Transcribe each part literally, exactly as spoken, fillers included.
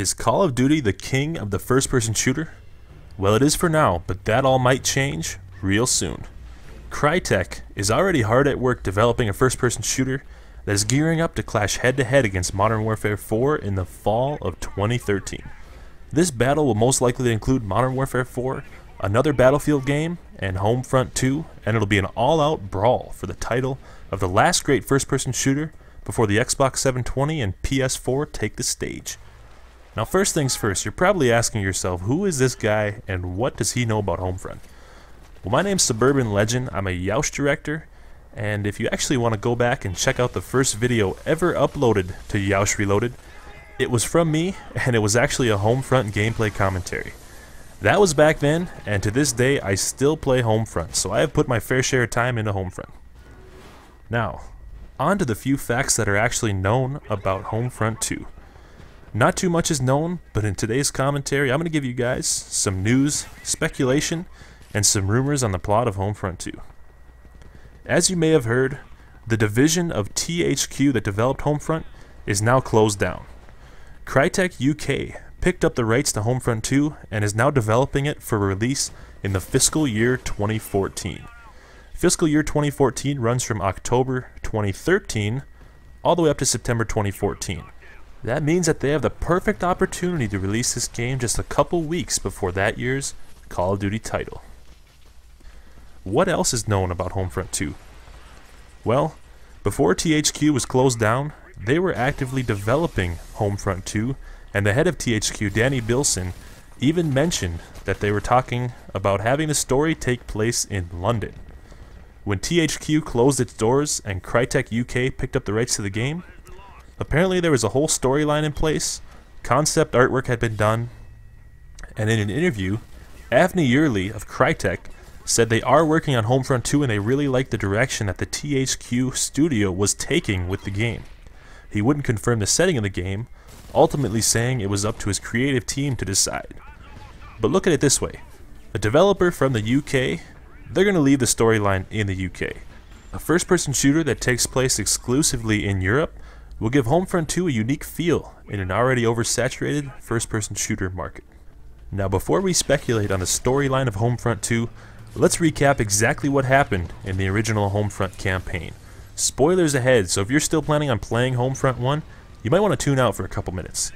Is Call of Duty the king of the first-person shooter? Well, it is for now, but that all might change real soon. Crytek is already hard at work developing a first-person shooter that is gearing up to clash head-to-head against Modern Warfare four in the fall of twenty thirteen. This battle will most likely include Modern Warfare four, another Battlefield game, and Homefront two, and it'll be an all-out brawl for the title of the last great first-person shooter before the Xbox seven twenty and P S four take the stage. Now, first things first, you're probably asking yourself, who is this guy and what does he know about Homefront? Well, my name's Suburban Legend, I'm a Yeousch director, and if you actually want to go back and check out the first video ever uploaded to Yeousch Reloaded, it was from me, and it was actually a Homefront gameplay commentary. That was back then, and to this day I still play Homefront, so I have put my fair share of time into Homefront. Now, on to the few facts that are actually known about Homefront two. Not too much is known, but in today's commentary, I'm going to give you guys some news, speculation, and some rumors on the plot of Homefront two. As you may have heard, the division of T H Q that developed Homefront is now closed down. Crytek U K picked up the rights to Homefront two and is now developing it for release in the fiscal year twenty fourteen. Fiscal year twenty fourteen runs from October twenty thirteen all the way up to September twenty fourteen. That means that they have the perfect opportunity to release this game just a couple weeks before that year's Call of Duty title. What else is known about Homefront two? Well, before T H Q was closed down, they were actively developing Homefront two, and the head of T H Q, Danny Bilson, even mentioned that they were talking about having the story take place in London. When T H Q closed its doors and Crytek U K picked up the rights to the game, apparently there was a whole storyline in place, concept artwork had been done, and in an interview, Avni Yerli of Crytek said they are working on Homefront two and they really like the direction that the T H Q studio was taking with the game. He wouldn't confirm the setting of the game, ultimately saying it was up to his creative team to decide. But look at it this way, a developer from the U K, they're going to leave the storyline in the U K. A first-person shooter that takes place exclusively in Europe will give Homefront two a unique feel in an already oversaturated first-person shooter market. Now, before we speculate on the storyline of Homefront two, let's recap exactly what happened in the original Homefront campaign. Spoilers ahead, so if you're still planning on playing Homefront one, you might want to tune out for a couple minutes.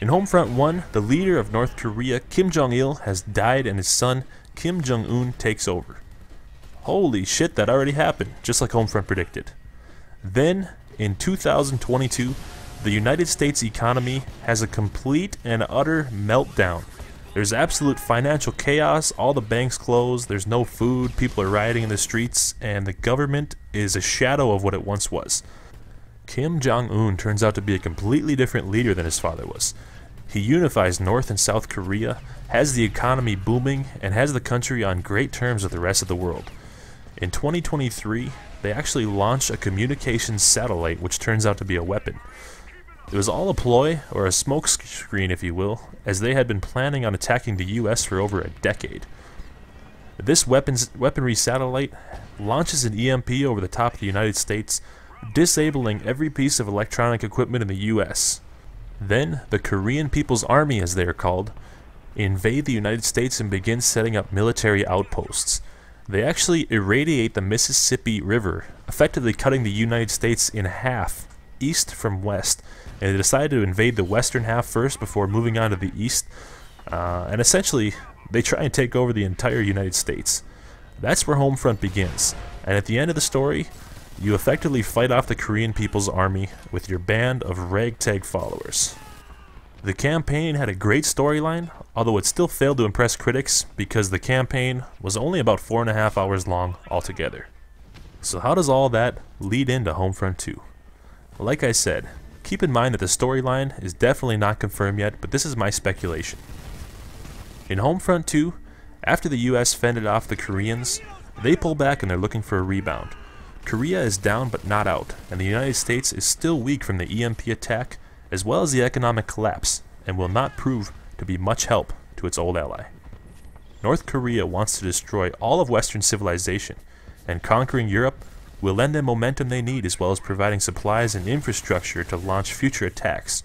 In Homefront one, the leader of North Korea, Kim Jong-il, has died and his son, Kim Jong-un, takes over. Holy shit, that already happened, just like Homefront predicted. Then, in two thousand twenty-two, the United States economy has a complete and utter meltdown. There's absolute financial chaos, all the banks close, there's no food, people are rioting in the streets, and the government is a shadow of what it once was. Kim Jong-un turns out to be a completely different leader than his father was. He unifies North and South Korea, has the economy booming, and has the country on great terms with the rest of the world. In twenty twenty-three, they actually launched a communications satellite, which turns out to be a weapon. It was all a ploy, or a smoke screen if you will, as they had been planning on attacking the U S for over a decade. This weapons, weaponry satellite launches an E M P over the top of the United States, disabling every piece of electronic equipment in the U S. Then, the Korean People's Army, as they are called, invade the United States and begin setting up military outposts. They actually irradiate the Mississippi River, effectively cutting the United States in half, east from west, and they decide to invade the western half first before moving on to the east, uh, and essentially they try and take over the entire United States. That's where Homefront begins, and at the end of the story, you effectively fight off the Korean People's Army with your band of ragtag followers. The campaign had a great storyline, although it still failed to impress critics because the campaign was only about four and a half hours long altogether. So how does all that lead into Homefront two? Like I said, keep in mind that the storyline is definitely not confirmed yet, but this is my speculation. In Homefront two, after the U S fended off the Koreans, they pull back and they're looking for a rebound. Korea is down but not out, and the United States is still weak from the E M P attack, as well as the economic collapse, and will not prove to be much help to its old ally. North Korea wants to destroy all of Western civilization, and conquering Europe will lend them momentum they need as well as providing supplies and infrastructure to launch future attacks.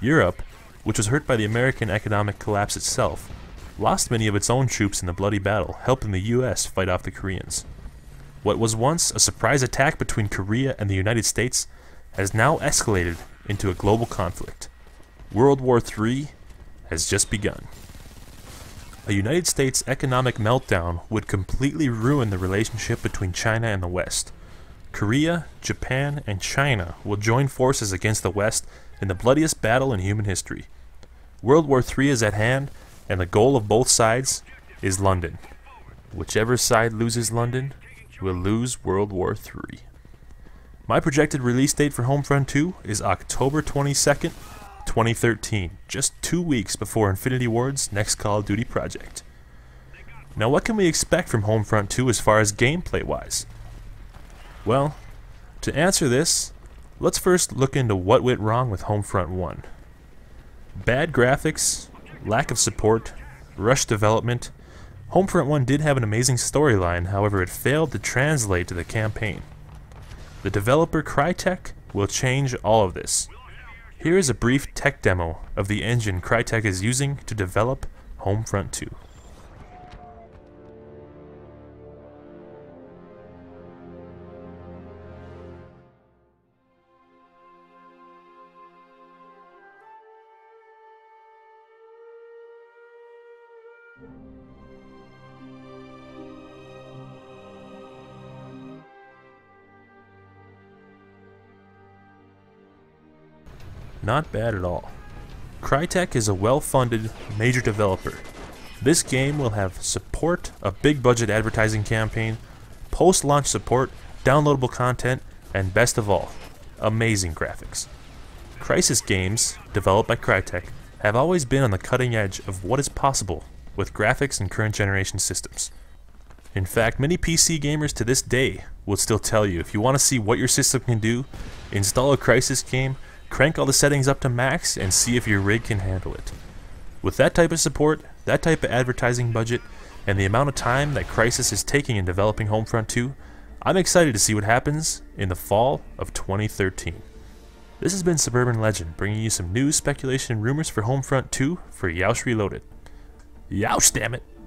Europe, which was hurt by the American economic collapse itself, lost many of its own troops in the bloody battle, helping the U S fight off the Koreans. What was once a surprise attack between Korea and the United States has now escalated into a global conflict. World War Three has just begun. A United States economic meltdown would completely ruin the relationship between China and the West. Korea, Japan, and China will join forces against the West in the bloodiest battle in human history. World War Three is at hand, and the goal of both sides is London. Whichever side loses London will lose World War Three. My projected release date for Homefront two is October twenty-second, twenty thirteen, just two weeks before Infinity Ward's next Call of Duty project. Now, what can we expect from Homefront two as far as gameplay wise? Well, to answer this, let's first look into what went wrong with Homefront one. Bad graphics, lack of support, rushed development. Homefront one did have an amazing storyline, however it failed to translate to the campaign. The developer Crytek will change all of this. Here is a brief tech demo of the engine Crytek is using to develop Homefront two. Not bad at all. Crytek is a well-funded major developer. This game will have support, a big budget advertising campaign, post-launch support, downloadable content, and best of all, amazing graphics. Crysis games, developed by Crytek, have always been on the cutting edge of what is possible with graphics and current generation systems. In fact, many P C gamers to this day will still tell you, if you want to see what your system can do, install a Crysis game, crank all the settings up to max, and see if your rig can handle it. With that type of support, that type of advertising budget, and the amount of time that Crysis is taking in developing Homefront two, I'm excited to see what happens in the fall of twenty thirteen. This has been Suburban Legend, bringing you some news, speculation, and rumors for Homefront two for Yeousch Reloaded. Yeousch, damn it!